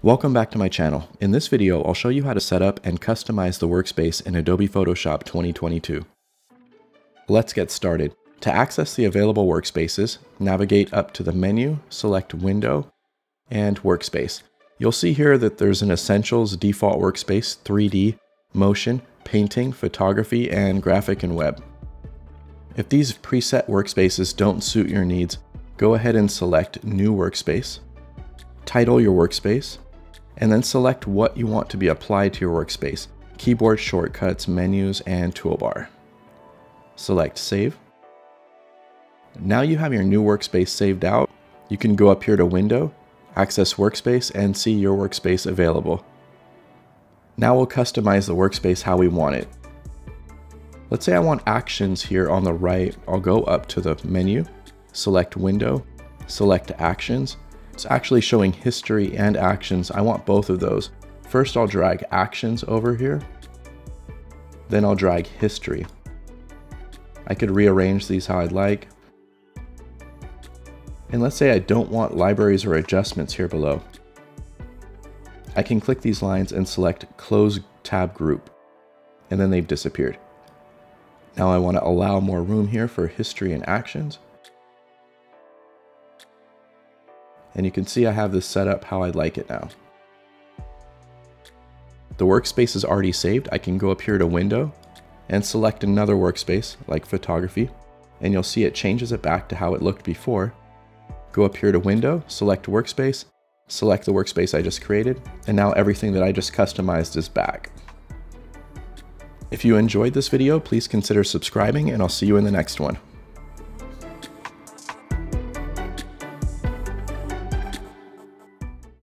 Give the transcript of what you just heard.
Welcome back to my channel. In this video, I'll show you how to set up and customize the workspace in Adobe Photoshop 2022. Let's get started. To access the available workspaces, navigate up to the menu, select Window, and Workspace. You'll see here that there's an Essentials default workspace, 3D, Motion, Painting, Photography, and Graphic and Web. If these preset workspaces don't suit your needs, go ahead and select New Workspace, title your workspace, and then select what you want to be applied to your workspace, keyboard shortcuts, menus, and toolbar. Select Save. Now you have your new workspace saved out. You can go up here to Window, Access Workspace, and see your workspace available. Now we'll customize the workspace how we want it. Let's say I want actions here on the right. I'll go up to the menu, select Window, select Actions. It's actually showing history and actions. I want both of those. First, I'll drag actions over here. Then I'll drag history. I could rearrange these how I'd like. And let's say I don't want libraries or adjustments here below. I can click these lines and select Close Tab Group, and then they've disappeared. Now I want to allow more room here for history and actions. And you can see I have this set up how I'd like it now. The workspace is already saved. I can go up here to Window and select another workspace like Photography, and you'll see it changes it back to how it looked before. Go up here to Window, select Workspace, select the workspace I just created, and now everything that I just customized is back. If you enjoyed this video, please consider subscribing, and I'll see you in the next one.